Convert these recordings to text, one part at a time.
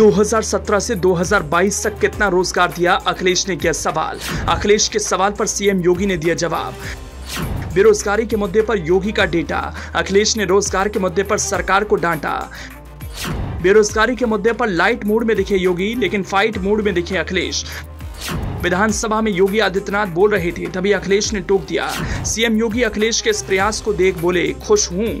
2017 से 2022 तक कितना रोजगार दिया, अखिलेश ने किया सवाल। अखिलेश के सवाल पर सीएम योगी ने दिया जवाब। बेरोजगारी के मुद्दे पर योगी का डेटा, अखिलेश ने रोजगार के मुद्दे पर सरकार को डांटा। बेरोजगारी के मुद्दे पर लाइट मूड में दिखे योगी, लेकिन फाइट मूड में दिखे अखिलेश। विधानसभा में योगी आदित्यनाथ बोल रहे थे, तभी अखिलेश ने टोक दिया। सीएम योगी अखिलेश के इस प्रयास को देख बोले, खुश हूं।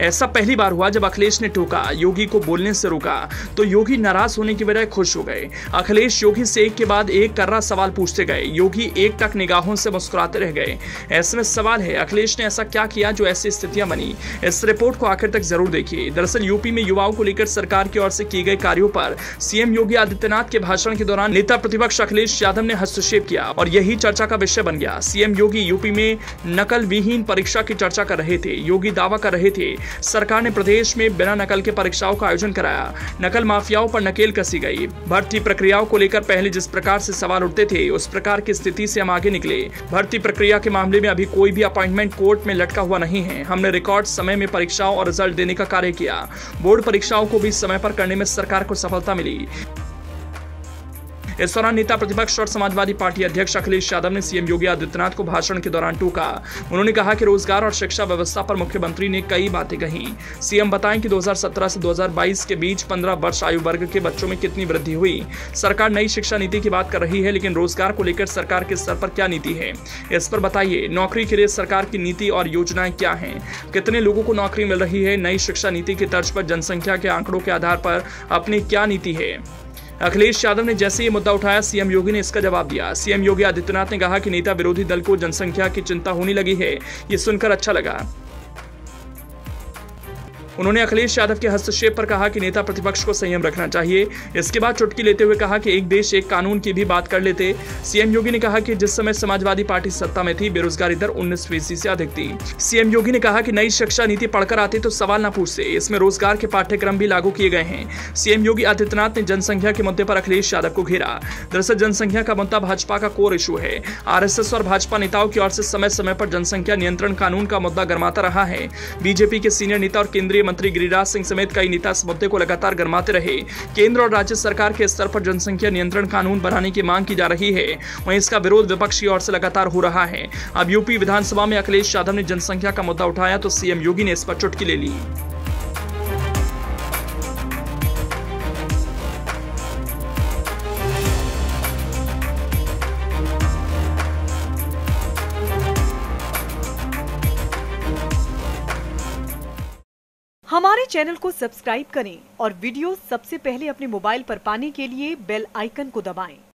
ऐसा पहली बार हुआ जब अखिलेश ने टोका, योगी को बोलने से रोका, तो योगी नाराज होने की बजाय खुश हो गए। अखिलेश योगी से एक के बाद एक कर्रा सवाल पूछते गए, योगी एक टक निगाहों से मुस्कुराते रह गए। ऐसे में सवाल है, अखिलेश ने ऐसा क्या किया जो ऐसी स्थितियां बनी? इस रिपोर्ट को आखिर तक जरूर देखिए। दरअसल यूपी में युवाओं को लेकर सरकार की ओर से किए गए कार्यों पर सीएम योगी आदित्यनाथ के भाषण के दौरान नेता प्रतिपक्ष अखिलेश यादव ने हस्तक्षेप किया और यही चर्चा का विषय बन गया। सीएम योगी यूपी में नकल विहीन परीक्षा की चर्चा कर रहे थे। योगी दावा कर रहे थे, सरकार ने प्रदेश में बिना नकल के परीक्षाओं का आयोजन कराया, नकल माफियाओं पर नकेल कसी गई। भर्ती प्रक्रियाओं को लेकर पहले जिस प्रकार से सवाल उठते थे, उस प्रकार की स्थिति से हम आगे निकले। भर्ती प्रक्रिया के मामले में अभी कोई भी अपॉइंटमेंट कोर्ट में लटका हुआ नहीं है। हमने रिकॉर्ड समय में परीक्षाओं और रिजल्ट देने का कार्य किया। बोर्ड परीक्षाओं को भी समय पर करने में सरकार को सफलता मिली। इस दौरान नेता प्रतिपक्ष और समाजवादी पार्टी अध्यक्ष अखिलेश यादव ने सीएम योगी आदित्यनाथ को भाषण के दौरान टोका। उन्होंने कहा कि रोजगार और शिक्षा व्यवस्था पर मुख्यमंत्री ने कई बातें कही। सीएम बताएं कि 2017 से 2022 के बीच 15 वर्ष आयु वर्ग के बच्चों में कितनी वृद्धि हुई। सरकार नई शिक्षा नीति की बात कर रही है, लेकिन रोजगार को लेकर सरकार के स्तर पर क्या नीति है, इस पर बताइए। नौकरी के लिए सरकार की नीति और योजनाएं क्या है, कितने लोगों को नौकरी मिल रही है? नई शिक्षा नीति की तर्ज पर जनसंख्या के आंकड़ों के आधार पर अपनी क्या नीति है? अखिलेश यादव ने जैसे ये मुद्दा उठाया, सीएम योगी ने इसका जवाब दिया। सीएम योगी आदित्यनाथ ने कहा कि नेता विरोधी दल को जनसंख्या की चिंता होने लगी है, ये सुनकर अच्छा लगा। उन्होंने अखिलेश यादव के हस्तक्षेप पर कहा कि नेता प्रतिपक्ष को संयम रखना चाहिए। इसके बाद चुटकी लेते हुए कहा कि एक देश एक कानून की भी बात कर लेते। सीएम योगी ने कहा कि जिस समय समाजवादी पार्टी सत्ता में थी, बेरोजगारी दर 19% से अधिक थी। सीएम योगी ने कहा कि नई शिक्षा नीति पढ़कर आते तो सवाल न पूछते, इसमें रोजगार के पाठ्यक्रम भी लागू किए गए हैं। सीएम योगी आदित्यनाथ ने जनसंख्या के मुद्दे पर अखिलेश यादव को घेरा। दरअसल जनसंख्या का मुद्दा भाजपा का कोर इशू है। आरएसएस और भाजपा नेताओं की ओर से समय समय पर जनसंख्या नियंत्रण कानून का मुद्दा गरमाता रहा है। बीजेपी के सीनियर नेता और केंद्रीय मंत्री गिरिराज सिंह समेत कई नेता इस मुद्दे को लगातार गरमाते रहे। केंद्र और राज्य सरकार के स्तर पर जनसंख्या नियंत्रण कानून बनाने की मांग की जा रही है, वहीं इसका विरोध विपक्ष की ओर से लगातार हो रहा है। अब यूपी विधानसभा में अखिलेश यादव ने जनसंख्या का मुद्दा उठाया तो सीएम योगी ने इस पर चुटकी ले ली। हमारे चैनल को सब्सक्राइब करें और वीडियो सबसे पहले अपने मोबाइल पर पाने के लिए बेल आइकन को दबाएं।